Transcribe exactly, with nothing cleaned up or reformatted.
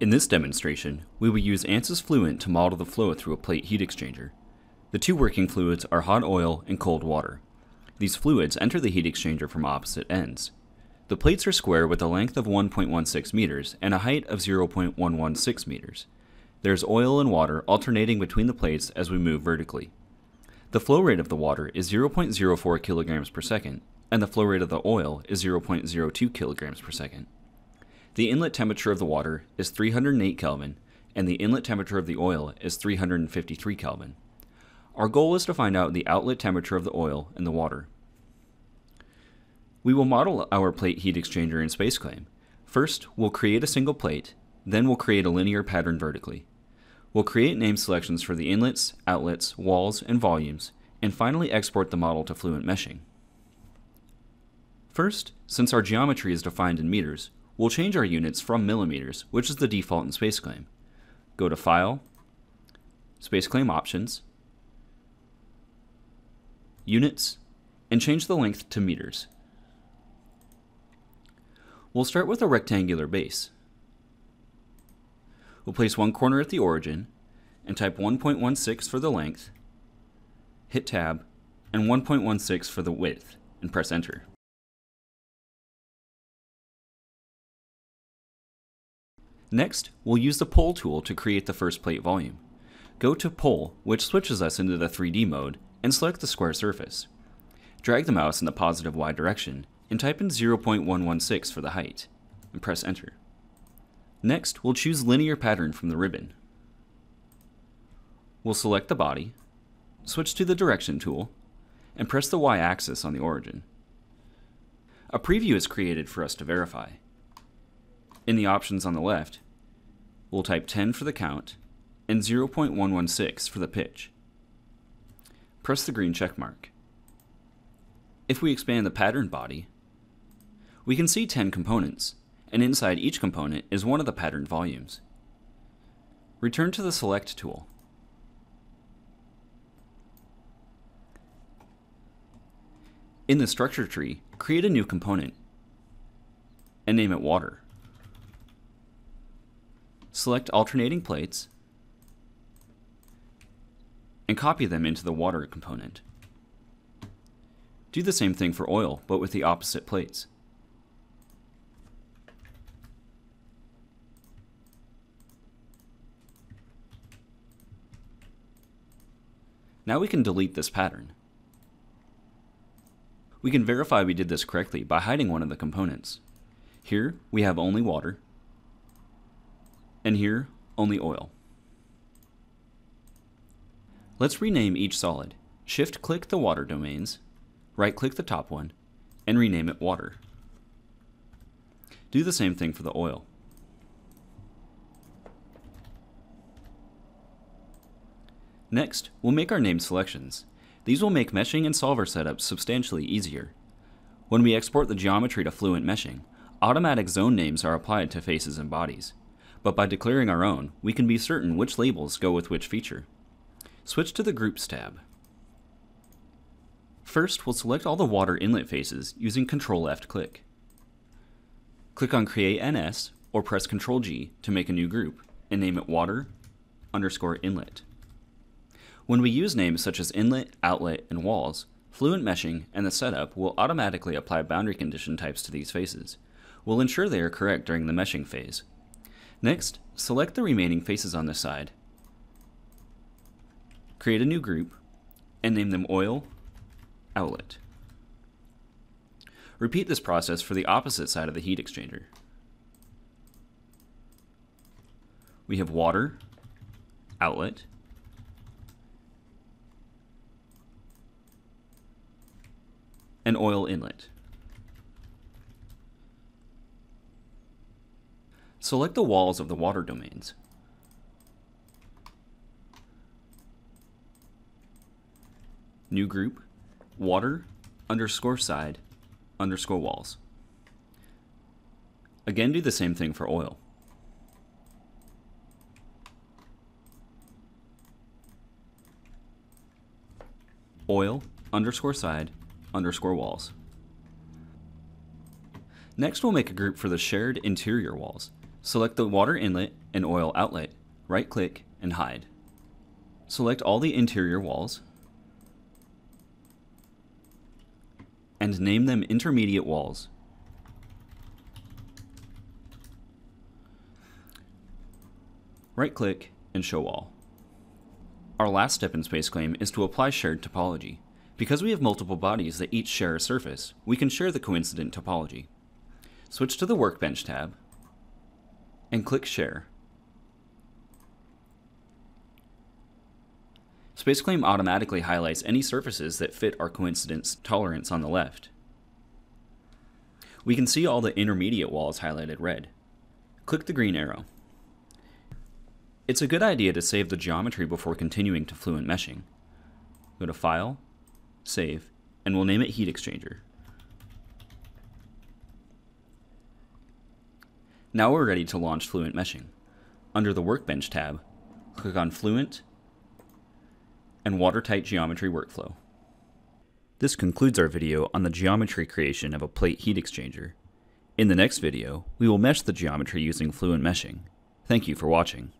In this demonstration, we will use ANSYS Fluent to model the flow through a plate heat exchanger. The two working fluids are hot oil and cold water. These fluids enter the heat exchanger from opposite ends. The plates are square with a length of one point one six meters and a height of zero point one one six meters. There is oil and water alternating between the plates as we move vertically. The flow rate of the water is zero point zero four kilograms per second, and the flow rate of the oil is zero point zero two kilograms per second. The inlet temperature of the water is three hundred eight Kelvin, and the inlet temperature of the oil is three hundred fifty-three Kelvin. Our goal is to find out the outlet temperature of the oil in the water. We will model our plate heat exchanger in SpaceClaim. First, we'll create a single plate, then we'll create a linear pattern vertically. We'll create name selections for the inlets, outlets, walls, and volumes, and finally export the model to Fluent Meshing. First, since our geometry is defined in meters, we'll change our units from millimeters, which is the default in SpaceClaim. Go to File, SpaceClaim Options, Units, and change the length to meters. We'll start with a rectangular base. We'll place one corner at the origin and type one point one six for the length, hit Tab, and one point one six for the width, and press Enter. Next, we'll use the Pull tool to create the first plate volume. Go to Pull, which switches us into the three D mode, and select the square surface. Drag the mouse in the positive Y direction, and type in zero point one one six for the height, and press Enter. Next, we'll choose Linear Pattern from the ribbon. We'll select the body, switch to the Direction tool, and press the Y axis on the origin. A preview is created for us to verify. In the options on the left, we'll type ten for the count and zero point one one six for the pitch. Press the green check mark. If we expand the pattern body, we can see ten components, and inside each component is one of the patterned volumes. Return to the Select tool. In the structure tree, create a new component and name it Water. Select alternating plates and copy them into the water component. Do the same thing for oil, but with the opposite plates. Now we can delete this pattern. We can verify we did this correctly by hiding one of the components. Here we have only water, and here, only oil. Let's rename each solid. Shift-click the water domains, right-click the top one, and rename it Water. Do the same thing for the oil. Next, we'll make our name selections. These will make meshing and solver setups substantially easier. When we export the geometry to Fluent Meshing, automatic zone names are applied to faces and bodies. But by declaring our own, we can be certain which labels go with which feature. Switch to the Groups tab. First, we'll select all the water inlet faces using Control F click. Click on Create N S or press Control G to make a new group and name it Water underscore Inlet. When we use names such as Inlet, Outlet, and Walls, Fluent Meshing and the setup will automatically apply boundary condition types to these faces. We'll ensure they are correct during the meshing phase. Next, select the remaining faces on this side, create a new group, and name them Oil, Outlet. Repeat this process for the opposite side of the heat exchanger. We have Water, Outlet, and Oil Inlet. Select the walls of the water domains. New group, water, underscore side, underscore walls. Again, do the same thing for oil. Oil, underscore side, underscore walls. Next, we'll make a group for the shared interior walls. Select the water inlet and oil outlet, right-click, and hide. Select all the interior walls, and name them intermediate walls. Right-click and show all. Our last step in SpaceClaim is to apply shared topology. Because we have multiple bodies that each share a surface, we can share the coincident topology. Switch to the Workbench tab and click Share. SpaceClaim automatically highlights any surfaces that fit our coincidence tolerance on the left. We can see all the intermediate walls highlighted red. Click the green arrow. It's a good idea to save the geometry before continuing to Fluent Meshing. Go to File, Save, and we'll name it Heat Exchanger. Now we're ready to launch Fluent Meshing. Under the Workbench tab, click on Fluent and Watertight Geometry Workflow. This concludes our video on the geometry creation of a plate heat exchanger. In the next video, we will mesh the geometry using Fluent Meshing. Thank you for watching.